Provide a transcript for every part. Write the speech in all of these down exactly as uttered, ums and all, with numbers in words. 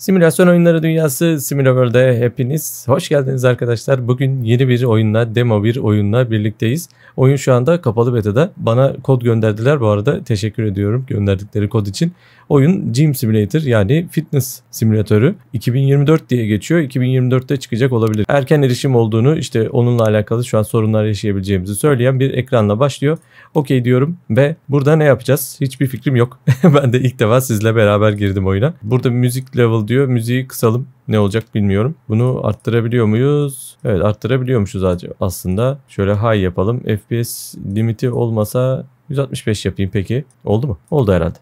Simülasyon oyunları dünyası Simülaworld'e hepiniz hoş geldiniz arkadaşlar. Bugün yeni bir oyunla, demo bir oyunla birlikteyiz. Oyun şu anda kapalı beta'da. Bana kod gönderdiler bu arada. Teşekkür ediyorum gönderdikleri kod için. Oyun Gym Simulator yani fitness simülatörü iki bin yirmi dört diye geçiyor. iki bin yirmi dörtte çıkacak olabilir. Erken erişim olduğunu, işte onunla alakalı şu an sorunlar yaşayabileceğimizi söyleyen bir ekranla başlıyor. Okey diyorum ve burada ne yapacağız? Hiçbir fikrim yok. Ben de ilk defa sizle beraber girdim oyuna. Burada müzik level diyor. Müziği kısalım. Ne olacak bilmiyorum. Bunu arttırabiliyor muyuz? Evet, arttırabiliyormuşuz aslında. Şöyle high yapalım. F P S limiti olmasa yüz altmış beş yapayım peki. Oldu mu? Oldu herhalde.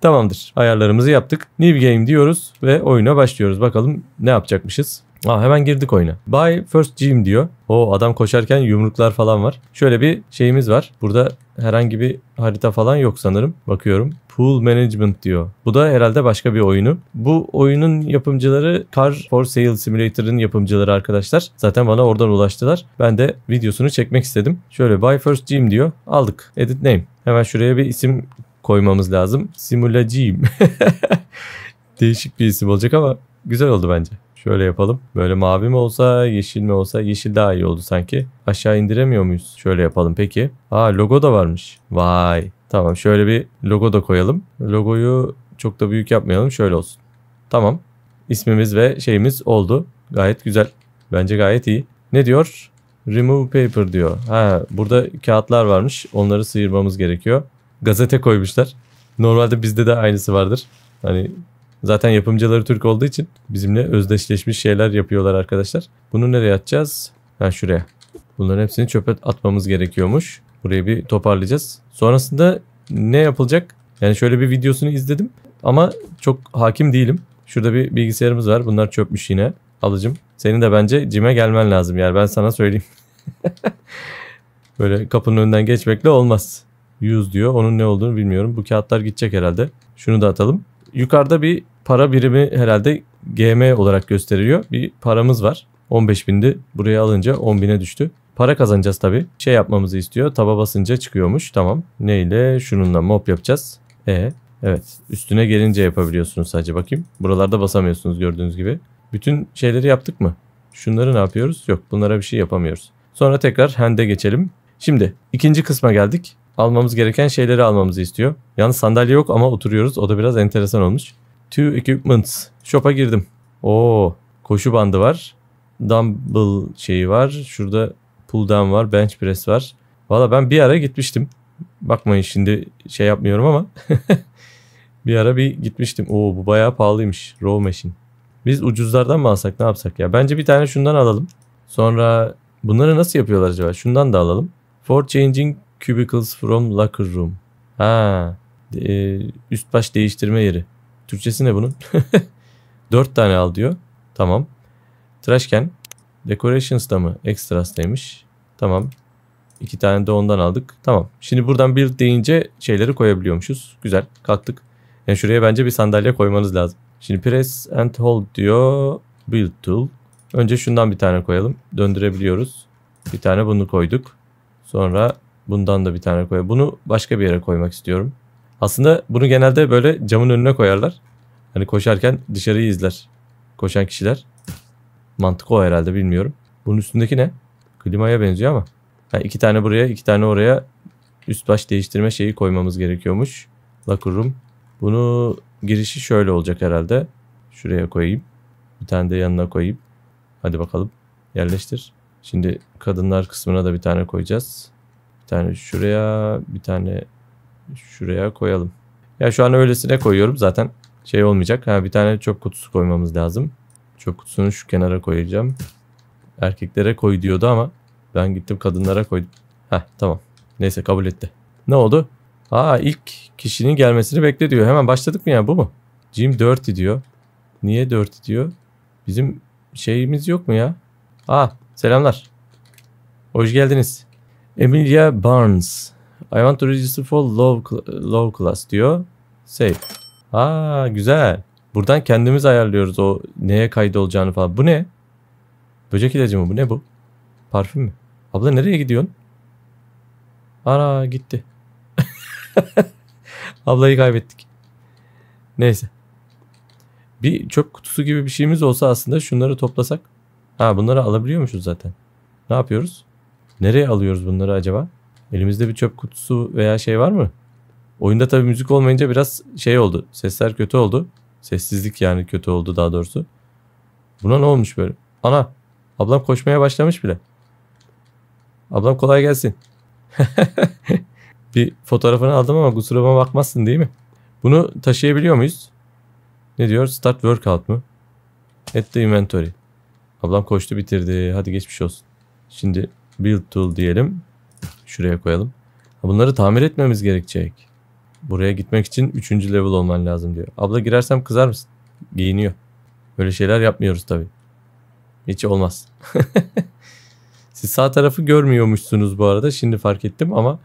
Tamamdır. Ayarlarımızı yaptık. New game diyoruz ve oyuna başlıyoruz. Bakalım ne yapacakmışız. Aa, hemen girdik oyuna. Buy first gym diyor. O adam koşarken yumruklar falan var. Şöyle bir şeyimiz var. Burada herhangi bir harita falan yok sanırım. Bakıyorum. Pool Management diyor. Bu da herhalde başka bir oyunu. Bu oyunun yapımcıları Car for Sale Simulator'ın yapımcıları arkadaşlar. Zaten bana oradan ulaştılar. Ben de videosunu çekmek istedim. Şöyle Buy First Gym diyor. Aldık. Edit Name. Hemen şuraya bir isim koymamız lazım. Simulacim. Değişik bir isim olacak ama güzel oldu bence. Şöyle yapalım. Böyle mavi mi olsa, yeşil mi olsa? Yeşil daha iyi oldu sanki. Aşağı indiremiyor muyuz? Şöyle yapalım peki. Aa, logo da varmış. Vay. Tamam, şöyle bir logo da koyalım. Logoyu çok da büyük yapmayalım. Şöyle olsun. Tamam. İsmimiz ve şeyimiz oldu. Gayet güzel. Bence gayet iyi. Ne diyor? Remove paper diyor. Ha, burada kağıtlar varmış. Onları sıyırmamız gerekiyor. Gazete koymuşlar. Normalde bizde de aynısı vardır. Hani zaten yapımcıları Türk olduğu için bizimle özdeşleşmiş şeyler yapıyorlar arkadaşlar. Bunu nereye atacağız? Ha, şuraya. Bunların hepsini çöpe atmamız gerekiyormuş. Burayı bir toparlayacağız. Sonrasında ne yapılacak? Yani şöyle bir videosunu izledim ama çok hakim değilim. Şurada bir bilgisayarımız var. Bunlar çöpmüş yine. Alıcım, senin de bence cime gelmen lazım. Yani ben sana söyleyeyim. Böyle kapının önünden geçmekle olmaz. yüz diyor. Onun ne olduğunu bilmiyorum. Bu kağıtlar gidecek herhalde. Şunu da atalım. Yukarıda bir para birimi herhalde G M olarak gösteriliyor. Bir paramız var. on beş bindi. Buraya alınca on bine düştü. Para kazanacağız tabii. Şey yapmamızı istiyor. Taba basınca çıkıyormuş. Tamam. Neyle? Şununla mob yapacağız. E, evet. Üstüne gelince yapabiliyorsunuz sadece. Bakayım. Buralarda basamıyorsunuz gördüğünüz gibi. Bütün şeyleri yaptık mı? Şunları ne yapıyoruz? Yok. Bunlara bir şey yapamıyoruz. Sonra tekrar hand'e geçelim. Şimdi ikinci kısma geldik. Almamız gereken şeyleri almamızı istiyor. Yalnız sandalye yok ama oturuyoruz. O da biraz enteresan olmuş. Two Equipments. Shop'a girdim. Oo, koşu bandı var. Dumbbell şeyi var. Şurada pull down var. Bench press var. Valla ben bir ara gitmiştim. Bakmayın şimdi şey yapmıyorum ama. bir ara bir gitmiştim. Oo, bu bayağı pahalıymış. Row machine. Biz ucuzlardan mı alsak, ne yapsak ya? Bence bir tane şundan alalım. Sonra bunları nasıl yapıyorlar acaba? Şundan da alalım. For changing cubicles from locker room. Ha, e, üst baş değiştirme yeri. Türkçesi ne bunun? dört tane al diyor. Tamam. Trash can. Decorations da mı? Extras'taymış. Tamam. İki tane de ondan aldık. Tamam. Şimdi buradan build deyince şeyleri koyabiliyormuşuz. Güzel. Kalktık. Yani şuraya bence bir sandalye koymanız lazım. Şimdi press and hold diyor. Build tool. Önce şundan bir tane koyalım. Döndürebiliyoruz. Bir tane bunu koyduk. Sonra bundan da bir tane koyalım. Bunu başka bir yere koymak istiyorum. Aslında bunu genelde böyle camın önüne koyarlar. Hani koşarken dışarıyı izler koşan kişiler. Mantık o herhalde, bilmiyorum. Bunun üstündeki ne? Klimaya benziyor ama. Yani iki tane buraya, iki tane oraya üst baş değiştirme şeyi koymamız gerekiyormuş. Locker room. Bunu girişi şöyle olacak herhalde. Şuraya koyayım. Bir tane de yanına koyayım. Hadi bakalım. Yerleştir. Şimdi kadınlar kısmına da bir tane koyacağız. Bir tane şuraya, bir tane şuraya koyalım. Ya şu an öylesine koyuyorum zaten. Şey olmayacak. Ha, bir tane çöp kutusu koymamız lazım. Çöp kutusunu şu kenara koyacağım. Erkeklere koy diyordu ama ben gittim kadınlara koydum. Heh, tamam. Neyse, kabul etti. Ne oldu? Aa, ilk kişinin gelmesini bekle diyor. Hemen başladık mı ya, bu mu? Jim dirty diyor. Niye dirty diyor? Bizim şeyimiz yok mu ya? Aa, selamlar. Hoş geldiniz. Emilia Barnes. I want to register for low, low class diyor. Save. Aa, güzel. Buradan kendimiz ayarlıyoruz o neye kaydolacağını falan. Bu ne? Böcek ilacı mı bu? Ne bu? Parfüm mü? Abla nereye gidiyorsun? Ana gitti. Ablayı kaybettik. Neyse. Bir çöp kutusu gibi bir şeyimiz olsa aslında şunları toplasak. Ha, bunları alabiliyormuşuz zaten. Ne yapıyoruz? Nereye alıyoruz bunları acaba? Elimizde bir çöp kutusu veya şey var mı? Oyunda tabii müzik olmayınca biraz şey oldu. Sesler kötü oldu. Sessizlik yani kötü oldu daha doğrusu. Buna ne olmuş böyle? Ana! Ablam koşmaya başlamış bile. Ablam kolay gelsin. Bir fotoğrafını aldım ama kusuruma bakmazsın değil mi? Bunu taşıyabiliyor muyuz? Ne diyor? Start workout mu? Add the inventory. Ablam koştu bitirdi. Hadi geçmiş olsun. Şimdi build tool diyelim. Şuraya koyalım. Bunları tamir etmemiz gerekecek. Buraya gitmek için üçüncü level olman lazım diyor. Abla girersem kızar mısın? Giyiniyor. Böyle şeyler yapmıyoruz tabii. Hiç olmaz. Siz sağ tarafı görmüyormuşsunuz bu arada. Şimdi fark ettim ama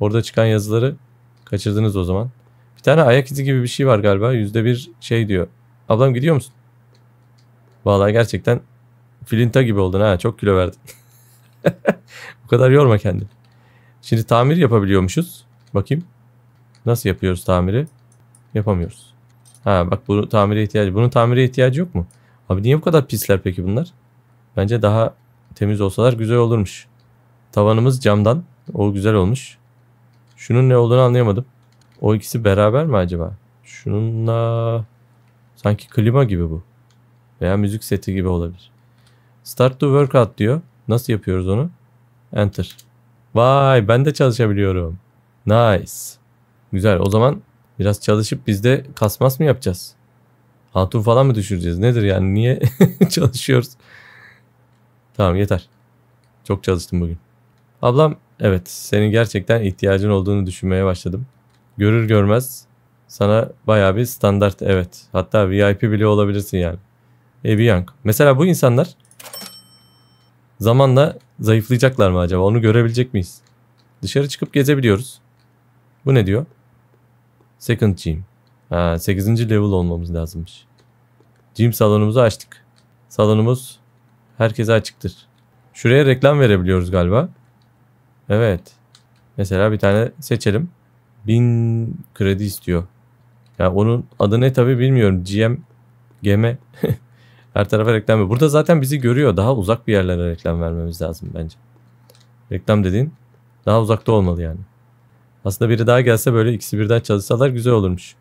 orada çıkan yazıları kaçırdınız o zaman. Bir tane ayak izi gibi bir şey var galiba. Yüzde bir şey diyor. Ablam gidiyor musun? Vallahi gerçekten filinta gibi oldun ha. Çok kilo verdin. Bu kadar yorma kendini. Şimdi tamir yapabiliyormuşuz. Bakayım. Nasıl yapıyoruz tamiri? Yapamıyoruz. Ha bak, bu tamire ihtiyacı. Bunun tamire ihtiyacı yok mu? Abi niye bu kadar pisler peki bunlar? Bence daha temiz olsalar güzel olurmuş. Tavanımız camdan. O güzel olmuş. Şunun ne olduğunu anlayamadım. O ikisi beraber mi acaba? Şununla sanki klima gibi bu. Veya müzik seti gibi olabilir. Start to workout diyor. Nasıl yapıyoruz onu? Enter. Vay, ben de çalışabiliyorum. Nice. Güzel, o zaman biraz çalışıp biz de kasmas mı yapacağız? Hatun falan mı düşüreceğiz? Nedir yani, niye çalışıyoruz? Tamam yeter. Çok çalıştım bugün. Ablam, evet senin gerçekten ihtiyacın olduğunu düşünmeye başladım. Görür görmez sana bayağı bir standart, evet. Hatta V I P bile olabilirsin yani. Eby Young. Mesela bu insanlar zamanla zayıflayacaklar mı acaba? Onu görebilecek miyiz? Dışarı çıkıp gezebiliyoruz. Bu ne diyor? Second Gym. Ha, sekizinci level olmamız lazımmış. Gym salonumuzu açtık. Salonumuz herkese açıktır. Şuraya reklam verebiliyoruz galiba. Evet. Mesela bir tane seçelim. bin kredi istiyor. Ya yani onun adı ne tabi bilmiyorum. G M, G M. Her tarafa reklam ver. Burada zaten bizi görüyor. Daha uzak bir yerlere reklam vermemiz lazım bence. Reklam dediğin daha uzakta olmalı yani. Aslında biri daha gelse, böyle ikisi birden çalışsalar güzel olurmuş.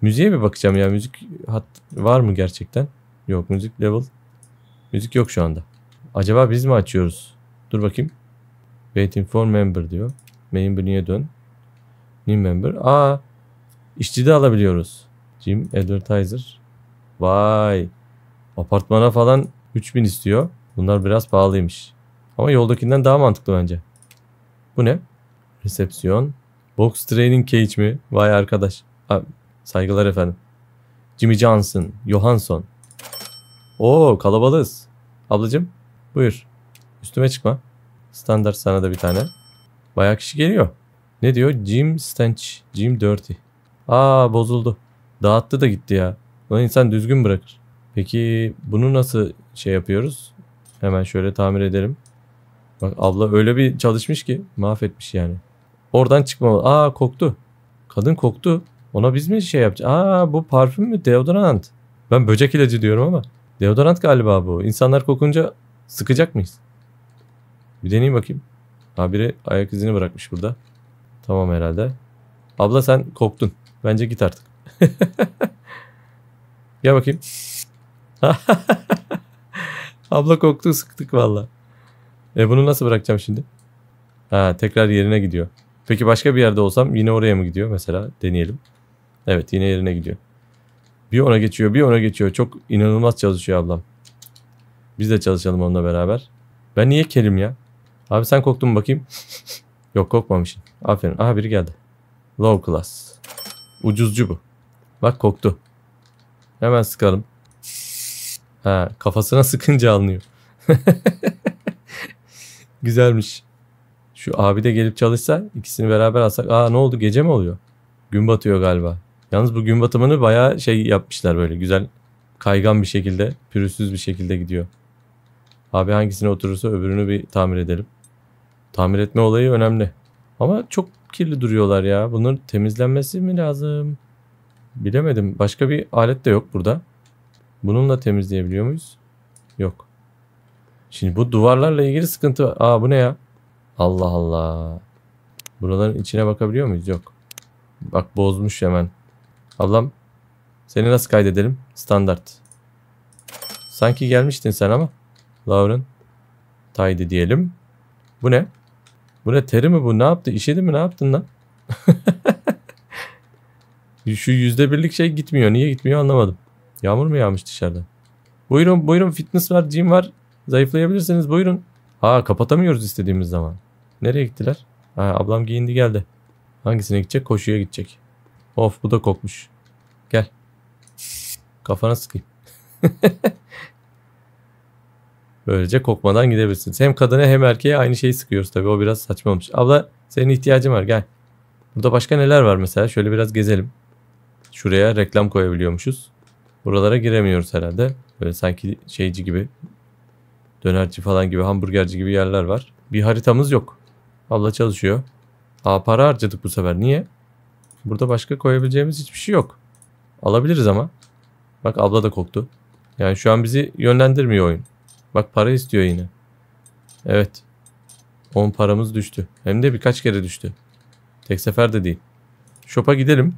Müziğe bir bakacağım ya. Müzik hat var mı gerçekten? Yok, müzik level. Müzik yok şu anda. Acaba biz mi açıyoruz? Dur bakayım. Waiting for member diyor. Member'e dön. New member. Aa, işçi de alabiliyoruz. Gym advertiser. Vay. Apartmana falan üç bin istiyor. Bunlar biraz pahalıymış. Ama yoldakinden daha mantıklı bence. Bu ne? Resepsiyon. Box training cage mi? Vay arkadaş. Abi, saygılar efendim. Jimmy Johnson. Johansson. Oo, kalabalığız. Ablacığım buyur. Üstüme çıkma. Standart sana da bir tane. Bayağı kişi geliyor. Ne diyor? Gym stench. Gym dirty. Aa, bozuldu. Dağıttı da gitti ya. Lan insan düzgün bırakır. Peki bunu nasıl şey yapıyoruz? Hemen şöyle tamir edelim. Bak abla öyle bir çalışmış ki mahvetmiş yani. Oradan çıkmamalı. Aa, koktu. Kadın koktu. Ona biz mi şey yapacağız? Aa, bu parfüm mü? Deodorant. Ben böcek ilacı diyorum ama. Deodorant galiba bu. İnsanlar kokunca sıkacak mıyız? Bir deneyeyim bakayım. Ha, biri ayak izini bırakmış burada. Tamam herhalde. Abla sen koktun. Bence git artık. Gel bakayım. Abla koktu, sıktık valla. E bunu nasıl bırakacağım şimdi? Ha, tekrar yerine gidiyor. Peki başka bir yerde olsam yine oraya mı gidiyor mesela? Deneyelim. Evet, yine yerine gidiyor. Bir ona geçiyor, bir ona geçiyor. Çok inanılmaz çalışıyor ablam. Biz de çalışalım onunla beraber. Ben niye kelim ya? Abi sen koktun mu bakayım? Yok, kokmamışsın. Aferin. Aha, biri geldi. Low class. Ucuzcu bu. Bak koktu. Hemen sıkalım. Ha, kafasına sıkınca alınıyor. Güzelmiş. Şu abi de gelip çalışsa, ikisini beraber alsak. Aa, ne oldu, gece mi oluyor? Gün batıyor galiba. Yalnız bu gün batımını bayağı şey yapmışlar, böyle güzel kaygan bir şekilde, pürüzsüz bir şekilde gidiyor. Abi hangisine oturursa öbürünü bir tamir edelim. Tamir etme olayı önemli. Ama çok kirli duruyorlar ya. Bunların temizlenmesi mi lazım? Bilemedim. Başka bir alet de yok burada. Bununla temizleyebiliyor muyuz? Yok. Şimdi bu duvarlarla ilgili sıkıntı var. Aa bu ne ya? Allah Allah. Buraların içine bakabiliyor muyuz? Yok. Bak bozmuş hemen. Ablam seni nasıl kaydedelim? Standart. Sanki gelmiştin sen ama. Lauren. Taydi diyelim. Bu ne? Bu ne? Teri mi bu? Ne yaptı? İşedi mi? Ne yaptın lan? Şu yüzde birlik şey gitmiyor. Niye gitmiyor anlamadım. Yağmur mu yağmış dışarıda? Buyurun buyurun. Fitness var. Gym var. Zayıflayabilirsiniz. Buyurun. Aa kapatamıyoruz istediğimiz zaman. Nereye gittiler? Ha, ablam giyindi geldi. Hangisine gidecek? Koşuya gidecek. Of bu da kokmuş. Gel. Kafana sıkayım. Böylece kokmadan gidebilirsiniz. Hem kadına hem erkeğe aynı şeyi sıkıyoruz tabii. O biraz saçma olmuş. Abla senin ihtiyacın var gel. Burada başka neler var mesela? Şöyle biraz gezelim. Şuraya reklam koyabiliyormuşuz. Buralara giremiyoruz herhalde. Böyle sanki şeyci gibi. Dönerci falan gibi, hamburgerci gibi yerler var. Bir haritamız yok. Abla çalışıyor. Aa para harcadık bu sefer. Niye? Burada başka koyabileceğimiz hiçbir şey yok. Alabiliriz ama. Bak abla da koktu. Yani şu an bizi yönlendirmiyor oyun. Bak para istiyor yine. Evet. on paramız düştü. Hem de birkaç kere düştü. Tek seferde değil. Shop'a gidelim.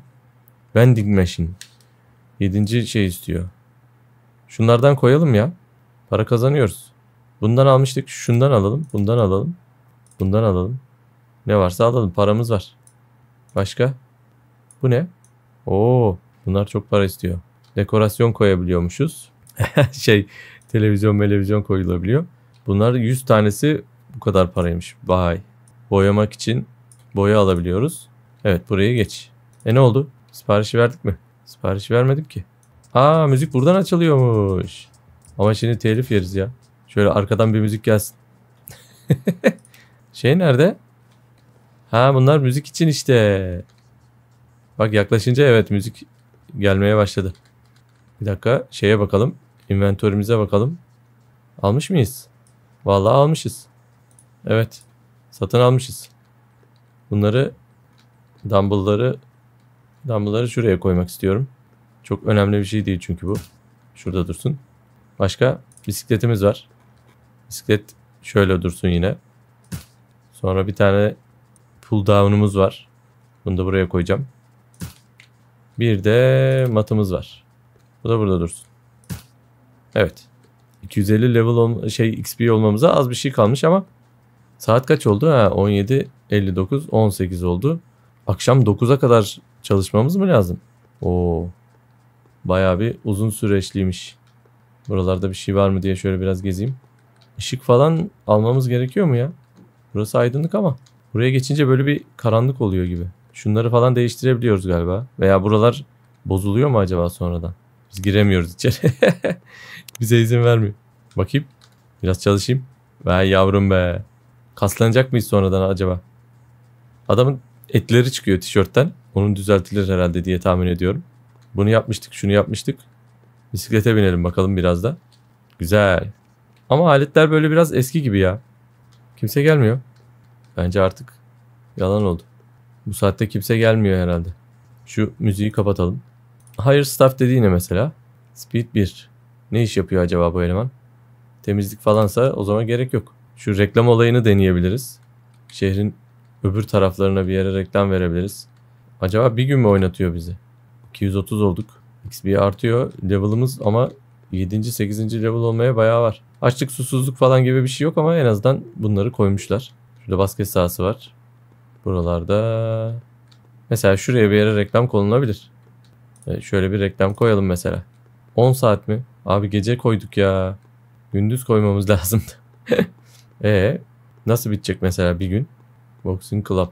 Vending machine. yedinci şey istiyor. Şunlardan koyalım ya. Para kazanıyoruz. Bundan almıştık. Şundan alalım. Bundan alalım. Bundan alalım. Ne varsa alalım. Paramız var. Başka? Bu ne? Oo, bunlar çok para istiyor. Dekorasyon koyabiliyormuşuz. şey televizyon televizyon koyulabiliyor. Bunlar yüz tanesi bu kadar paraymış. Vay. Boyamak için boya alabiliyoruz. Evet buraya geç. E ne oldu? Siparişi verdik mi? Siparişi vermedim ki. Aa müzik buradan açılıyormuş. Ama şimdi telif yeriz ya. Şöyle arkadan bir müzik gelsin. şey nerede? Ha bunlar müzik için işte. Bak yaklaşınca evet müzik gelmeye başladı. Bir dakika şeye bakalım. İnventörümüze bakalım. Almış mıyız? Vallahi almışız. Evet. Satın almışız. Bunları dumbbellları dumbbellları şuraya koymak istiyorum. Çok önemli bir şey değil çünkü bu. Şurada dursun. Başka bisikletimiz var. Bisiklet şöyle dursun yine. Sonra bir tane pull down'umuz var. Bunu da buraya koyacağım. Bir de matımız var. Bu da burada dursun. Evet. iki yüz elli level şey X P olmamıza az bir şey kalmış ama saat kaç oldu? Ha on yedi elli dokuz on sekiz oldu. Akşam dokuza kadar çalışmamız mı lazım? Oo. Bayağı bir uzun süreçliymiş. Buralarda bir şey var mı diye şöyle biraz gezeyim. Işık falan almamız gerekiyor mu ya? Burası aydınlık ama buraya geçince böyle bir karanlık oluyor gibi. Şunları falan değiştirebiliyoruz galiba. Veya buralar bozuluyor mu acaba sonradan? Biz giremiyoruz içeri. Bize izin vermiyor. Bakayım. Biraz çalışayım. Vay yavrum be. Kaslanacak mıyız sonradan acaba? Adamın etleri çıkıyor tişörtten. Onun düzeltilir herhalde diye tahmin ediyorum. Bunu yapmıştık, şunu yapmıştık. Bisiklete binelim bakalım biraz da. Güzel. Ama aletler böyle biraz eski gibi ya. Kimse gelmiyor. Bence artık yalan oldu. Bu saatte kimse gelmiyor herhalde. Şu müziği kapatalım. Hire staff dediğine mesela. Speed bir. Ne iş yapıyor acaba bu eleman? Temizlik falansa o zaman gerek yok. Şu reklam olayını deneyebiliriz. Şehrin öbür taraflarına bir yere reklam verebiliriz. Acaba bir gün mü oynatıyor bizi? iki yüz otuz olduk. X P artıyor. Level'ımız ama yedinci sekizinci level olmaya bayağı var. Açlık susuzluk falan gibi bir şey yok ama en azından bunları koymuşlar. Şurada basket sahası var. Buralarda mesela şuraya bir yere reklam konulabilir. Evet, şöyle bir reklam koyalım mesela. on saat mi? Abi gece koyduk ya. Gündüz koymamız lazımdı. Eee nasıl bitecek mesela bir gün? Boxing Club.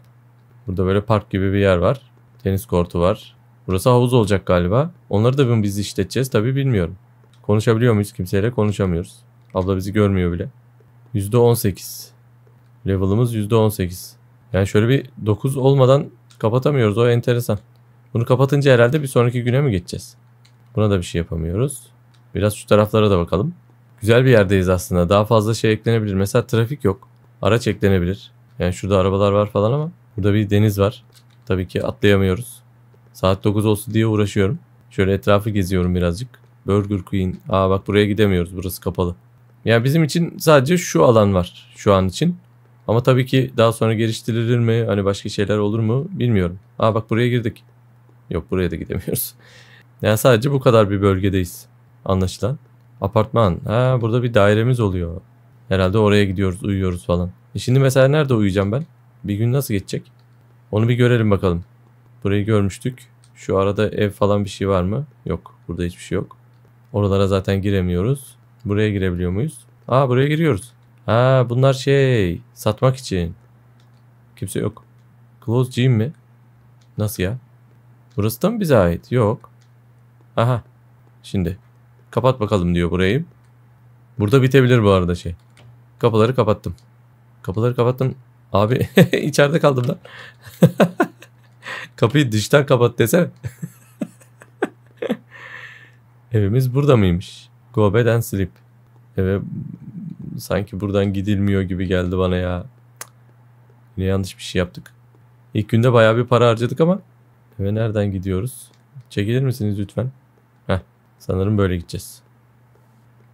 Burada böyle park gibi bir yer var. Tenis kortu var. Burası havuz olacak galiba. Onları da biz işleteceğiz tabii bilmiyorum. Konuşabiliyor muyuz? Kimseyle konuşamıyoruz. Abla bizi görmüyor bile. yüzde on sekiz. Level'ımız yüzde on sekiz. Yani şöyle bir dokuz olmadan kapatamıyoruz. O enteresan. Bunu kapatınca herhalde bir sonraki güne mi geçeceğiz? Buna da bir şey yapamıyoruz. Biraz şu taraflara da bakalım. Güzel bir yerdeyiz aslında. Daha fazla şey eklenebilir. Mesela trafik yok. Araç eklenebilir. Yani şurada arabalar var falan ama burada bir deniz var. Tabii ki atlayamıyoruz. Saat dokuz olsun diye uğraşıyorum. Şöyle etrafı geziyorum birazcık. Burger Queen. Aa bak buraya gidemiyoruz. Burası kapalı. Yani bizim için sadece şu alan var şu an için. Ama tabii ki daha sonra geliştirilir mi? Hani başka şeyler olur mu? Bilmiyorum. Aa bak buraya girdik. Yok buraya da gidemiyoruz. Yani sadece bu kadar bir bölgedeyiz. Anlaşılan. Apartman. Ha burada bir dairemiz oluyor. Herhalde oraya gidiyoruz, uyuyoruz falan. E şimdi mesela nerede uyuyacağım ben? Bir gün nasıl geçecek? Onu bir görelim bakalım. Burayı görmüştük. Şu arada ev falan bir şey var mı? Yok. Burada hiçbir şey yok. Oralara zaten giremiyoruz. Buraya girebiliyor muyuz? Aa buraya giriyoruz. Ha bunlar şey satmak için. Kimse yok. Close Gym mi? Nasıl ya? Burası da mı bize ait? Yok. Aha. Şimdi. Kapat bakalım diyor burayı. Burada bitebilir bu arada şey. Kapıları kapattım. Kapıları kapattım. Abi içeride kaldım lan. Kapıyı dıştan kapat desene. Evimiz burada mıymış? Go bed and sleep. Eve sanki buradan gidilmiyor gibi geldi bana ya. Yine yanlış bir şey yaptık. İlk günde bayağı bir para harcadık ama. Eve nereden gidiyoruz? Çekilir misiniz lütfen? Heh, sanırım böyle gideceğiz.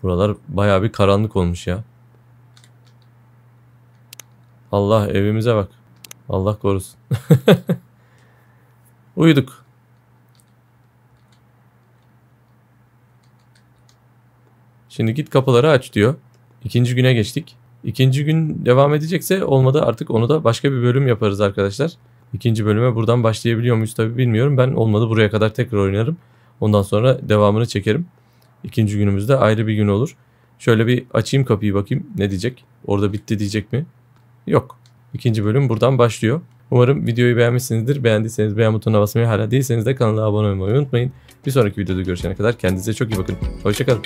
Buralar bayağı bir karanlık olmuş ya. Allah evimize bak. Allah korusun. Uyuduk. Şimdi git kapıları aç diyor. İkinci güne geçtik. İkinci gün devam edecekse olmadı artık onu da başka bir bölüm yaparız arkadaşlar. İkinci bölüme buradan başlayabiliyor muyuz tabii bilmiyorum. Ben olmadı buraya kadar tekrar oynarım. Ondan sonra devamını çekerim. İkinci günümüzde ayrı bir gün olur. Şöyle bir açayım kapıyı bakayım ne diyecek. Orada bitti diyecek mi? Yok. İkinci bölüm buradan başlıyor. Umarım videoyu beğenmişsinizdir. Beğendiyseniz beğen butonuna basmayı, hala değilseniz de kanala abone olmayı unutmayın. Bir sonraki videoda görüşene kadar kendinize çok iyi bakın. Hoşça kalın.